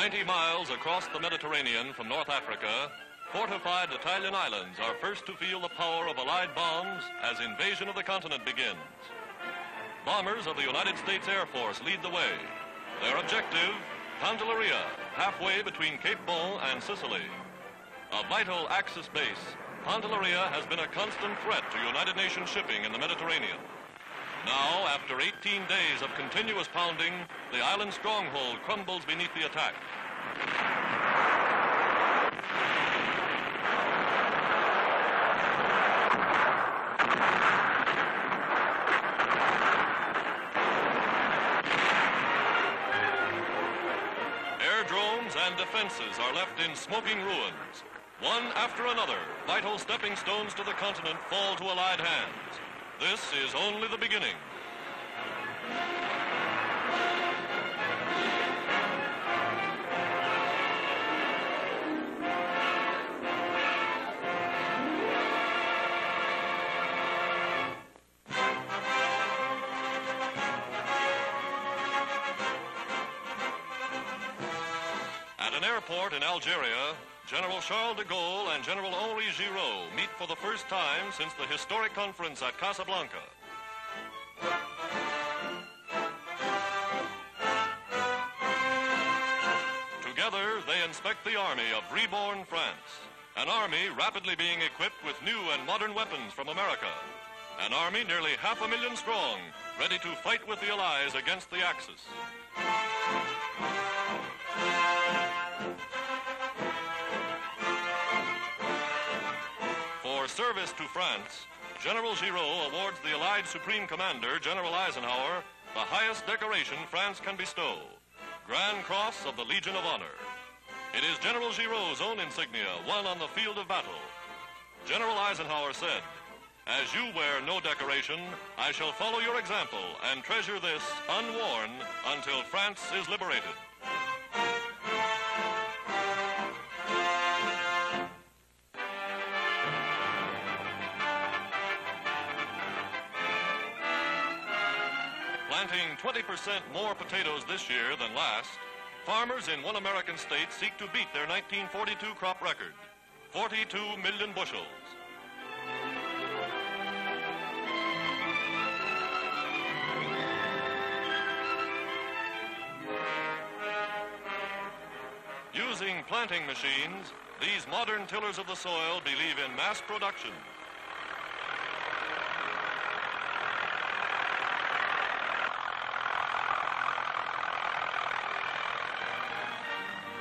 90 miles across the Mediterranean from North Africa, fortified Italian islands are first to feel the power of Allied bombs as invasion of the continent begins. Bombers of the United States Air Force lead the way. Their objective, Pantelleria, halfway between Cape Bon and Sicily. A vital Axis base, Pantelleria has been a constant threat to United Nations shipping in the Mediterranean. Now, after 18 days of continuous pounding, the island stronghold crumbles beneath the attack. Aerodromes and defenses are left in smoking ruins. One after another, vital stepping stones to the continent fall to Allied hands. This is only the beginning. At an airport in Algeria, General Charles de Gaulle and General Henri Giraud meet for the first time since the historic conference at Casablanca. Together, they inspect the army of reborn France, an army rapidly being equipped with new and modern weapons from America, an army nearly 500,000 strong, ready to fight with the Allies against the Axis. For service to France, General Giraud awards the Allied Supreme Commander, General Eisenhower, the highest decoration France can bestow, Grand Cross of the Legion of Honor. It is General Giraud's own insignia, won on the field of battle. General Eisenhower said, "As you wear no decoration, I shall follow your example and treasure this unworn until France is liberated." Planting 20% more potatoes this year than last, farmers in one American state seek to beat their 1942 crop record, 42 million bushels. Using planting machines, these modern tillers of the soil believe in mass production.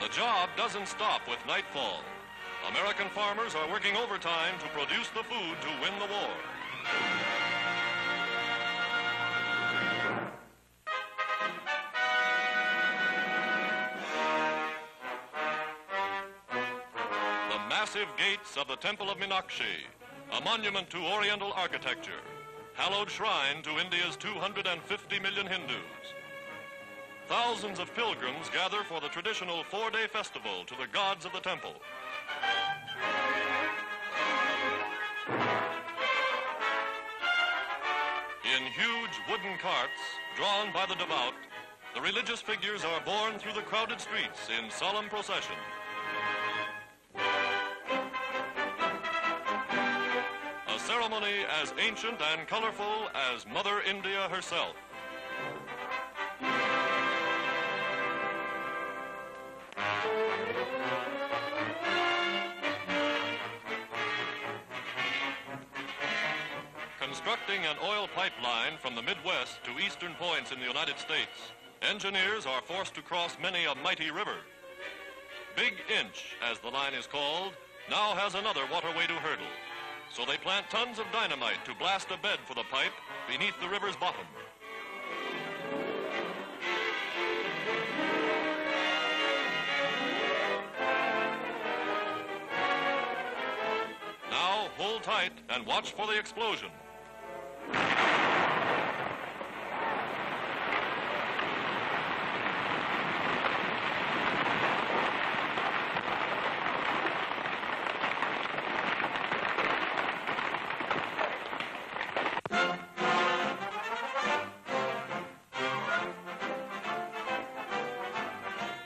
The job doesn't stop with nightfall. American farmers are working overtime to produce the food to win the war. The massive gates of the Temple of Meenakshi, a monument to Oriental architecture, hallowed shrine to India's 250 million Hindus. Thousands of pilgrims gather for the traditional four-day festival to the gods of the temple. In huge wooden carts drawn by the devout, the religious figures are borne through the crowded streets in solemn procession. A ceremony as ancient and colorful as Mother India herself. Constructing an oil pipeline from the Midwest to eastern points in the United States, engineers are forced to cross many a mighty river. Big Inch, as the line is called, now has another waterway to hurdle. So they plant tons of dynamite to blast a bed for the pipe beneath the river's bottom. Now hold tight and watch for the explosion.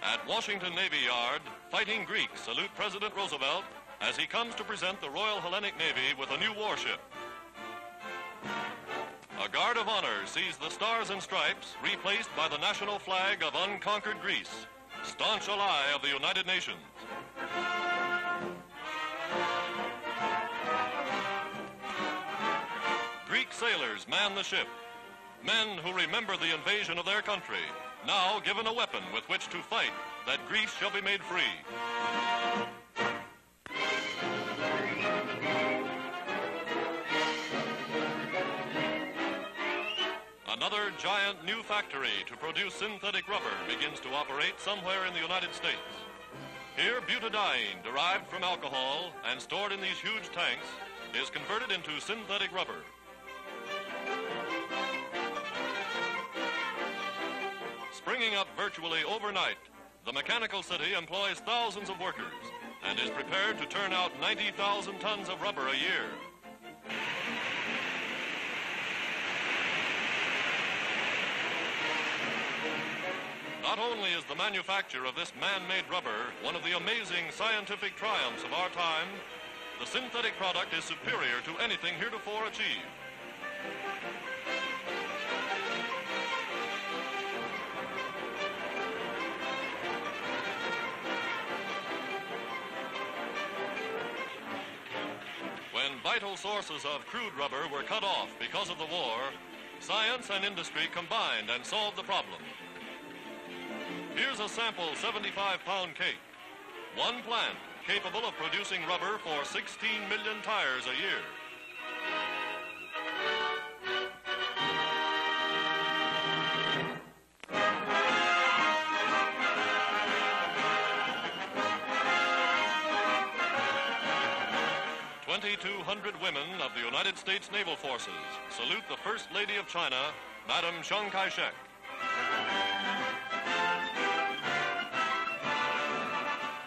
At Washington Navy Yard, fighting Greeks salute President Roosevelt as he comes to present the Royal Hellenic Navy with a new warship. A guard of honor sees the Stars and Stripes replaced by the national flag of unconquered Greece, staunch ally of the United Nations. Greek sailors man the ship, men who remember the invasion of their country, now given a weapon with which to fight that Greece shall be made free. Another giant new factory to produce synthetic rubber begins to operate somewhere in the United States. Here, butadiene, derived from alcohol and stored in these huge tanks, is converted into synthetic rubber. Springing up virtually overnight, the mechanical city employs thousands of workers and is prepared to turn out 90,000 tons of rubber a year. Not only is the manufacture of this man-made rubber one of the amazing scientific triumphs of our time, the synthetic product is superior to anything heretofore achieved. When vital sources of crude rubber were cut off because of the war, science and industry combined and solved the problem. Here's a sample 75-pound cake. One plant capable of producing rubber for 16 million tires a year. Hundred women of the United States Naval Forces salute the First Lady of China, Madame Chiang Kai-shek.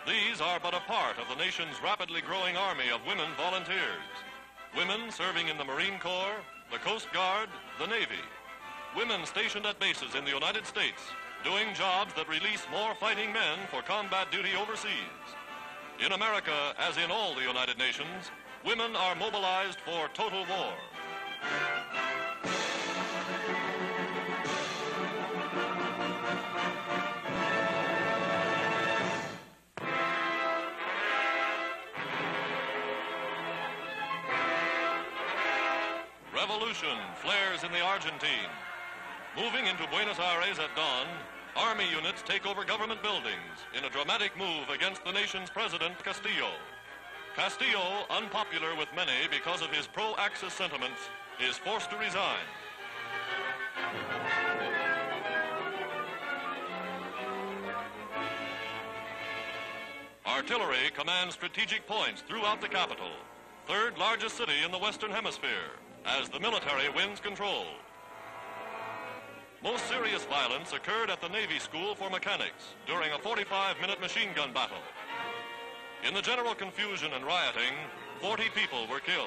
These are but a part of the nation's rapidly growing army of women volunteers. Women serving in the Marine Corps, the Coast Guard, the Navy. Women stationed at bases in the United States, doing jobs that release more fighting men for combat duty overseas. In America, as in all the United Nations, women are mobilized for total war. Revolution flares in the Argentine. Moving into Buenos Aires at dawn, army units take over government buildings in a dramatic move against the nation's president, Castillo. Castillo, unpopular with many because of his pro-Axis sentiments, is forced to resign. Artillery commands strategic points throughout the capital, third largest city in the Western Hemisphere, as the military wins control. Most serious violence occurred at the Navy School for Mechanics during a 45-minute machine gun battle. In the general confusion and rioting, 40 people were killed.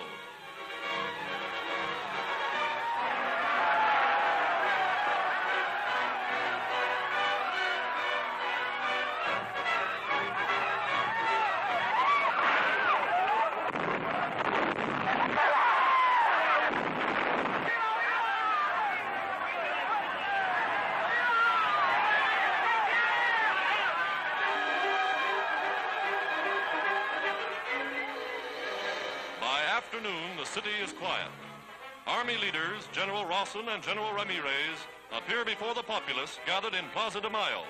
Army leaders, General Rawson and General Ramirez, appear before the populace gathered in Plaza de Mayo.